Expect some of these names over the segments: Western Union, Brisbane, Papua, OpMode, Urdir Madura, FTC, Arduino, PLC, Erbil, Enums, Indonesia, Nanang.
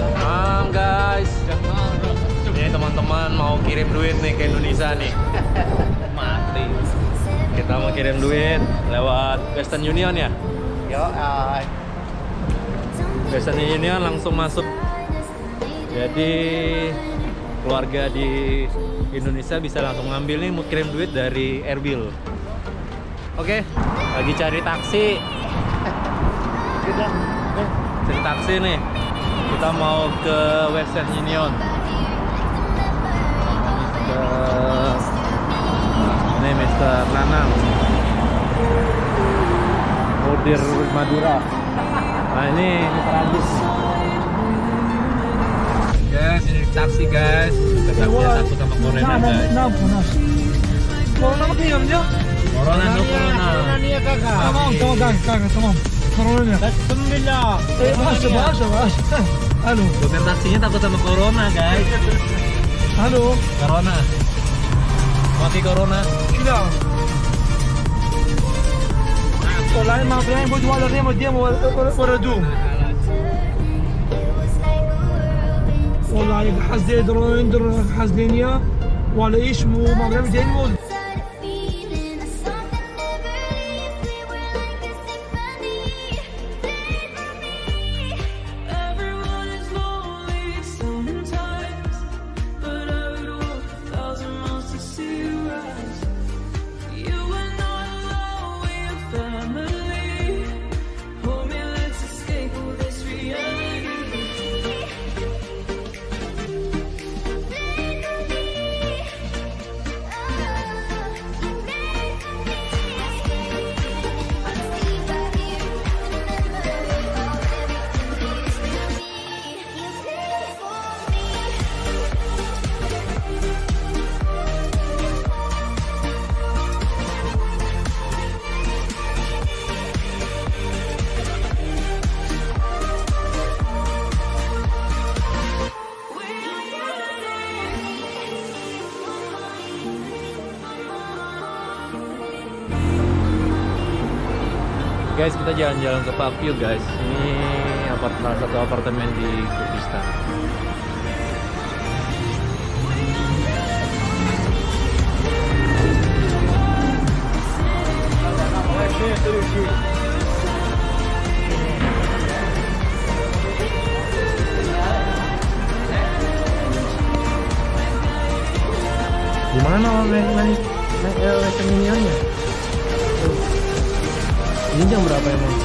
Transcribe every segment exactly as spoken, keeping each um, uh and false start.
Um, guys, ini teman-teman mau kirim duit nih ke Indonesia nih. Mati. Kita mau kirim duit lewat Western Union ya? Yo, uh... Western Union langsung masuk. Jadi keluarga di Indonesia bisa langsung ngambil nih, mau kirim duit dari Erbil. Oke, okay. Lagi cari taksi. Cari taksi nih. Kita mau ke Western Union. Ini Mister Nanang, Urdir Madura. Nah ini Mister Abis. Guys, ini taksi guys. Taksinya satu sama Corona guys. Corona apa nih ya? Corona, Corona. Corona nih ya kakak. Tamam, tamam kakak, tamam. Corona. Bismillah. Masih bahasa bahasa. Halo. Supir taksinya takut sama Corona guys. Halo. Corona. Mati Corona. Tidak. والله ما بلاين بود ولا ريم وديم وردوم والله حز يدرون يدرون حز لينيا ولا ايش مو ما بلاين جايين مود guys. Kita jalan-jalan ke Papua guys. Ini apartemen, satu apartemen di Brisbane. Gimana main main Western Unionnya? Ini jam berapa emang?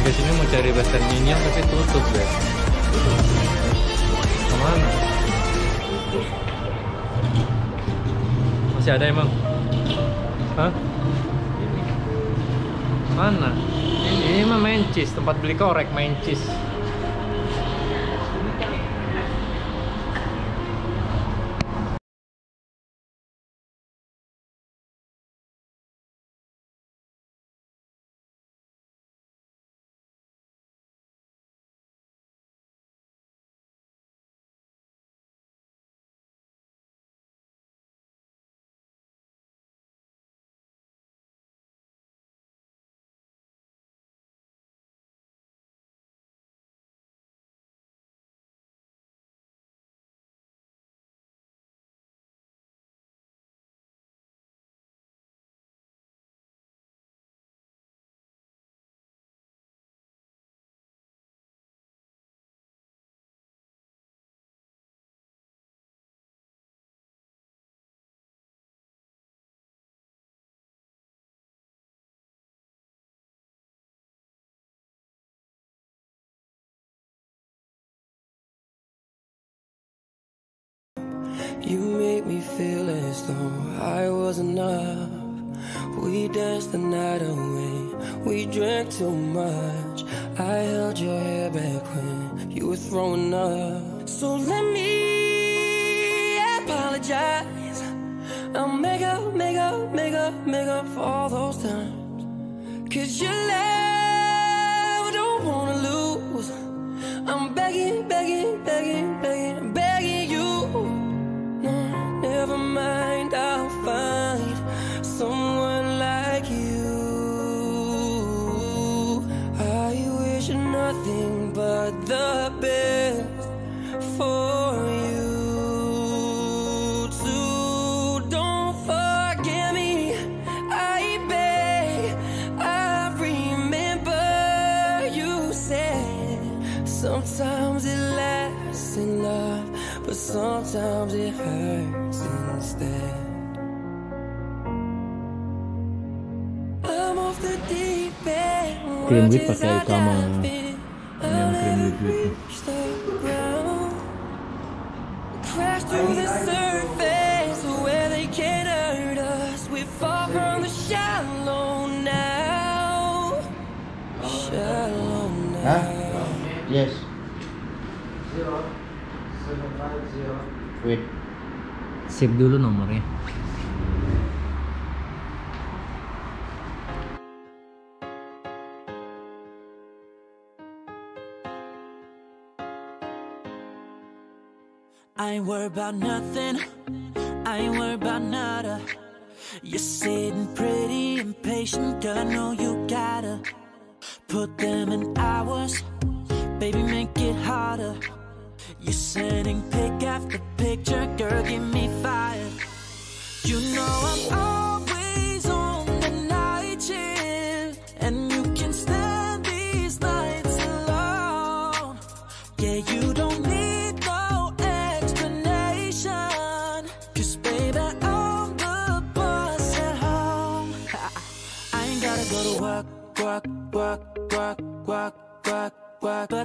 Di sini mau cari Western Union tapi tutup guys. Kemana? Masih ada emang? Hah? Mana? Ini mah main cheese, tempat beli korek main cheese. You make me feel as though I was enough. We danced the night away, we drank too much. I held your hair back when you were throwing up. So let me apologize. I'll make up, make up, make up, make up for all those times. Cause your love, don't wanna lose. I'm begging, begging, begging, begging, begging you. Never mind, I'll find someone like you. instead. Cream wheat pakai sama yang cream wheat itu. Huh? Yes. Wait. Save dulu nomornya. I ain't worried about nothing. I ain't worried about nada. You're sitting pretty impatient, girl. I know you gotta put them in hours, baby, make it harder. You're sending pic after picture, girl, give me fire. You know I'm always on the night shift, and you can stand these nights alone. Yeah, you don't need no explanation, cause baby, I'm the boss at home. I ain't gotta go to work, work, work, work, work, work, work, but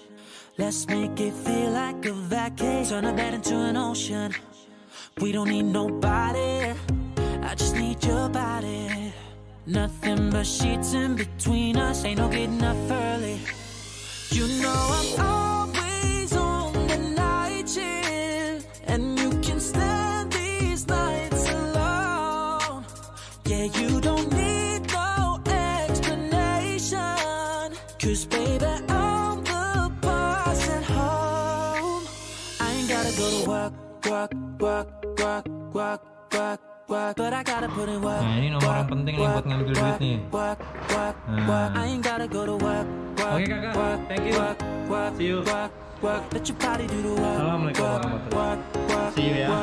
Let's make it feel like a vacation. Turn a bed into an ocean. We don't need nobody, I just need your body. Nothing but sheets in between us, ain't no getting up early. You know I'm always on the night shift, and you can stand these nights alone. Yeah, you don't need no explanation, cause baby, work, work, work, work, work, work, but I gotta put in work. Nah, ini nomor yang penting nih buat ngambil duit nih. Nah. I ain't gotta go to work. Oke kakak, thank you. See you. Assalamualaikum warahmatullahi wabarakatuh. See you ya.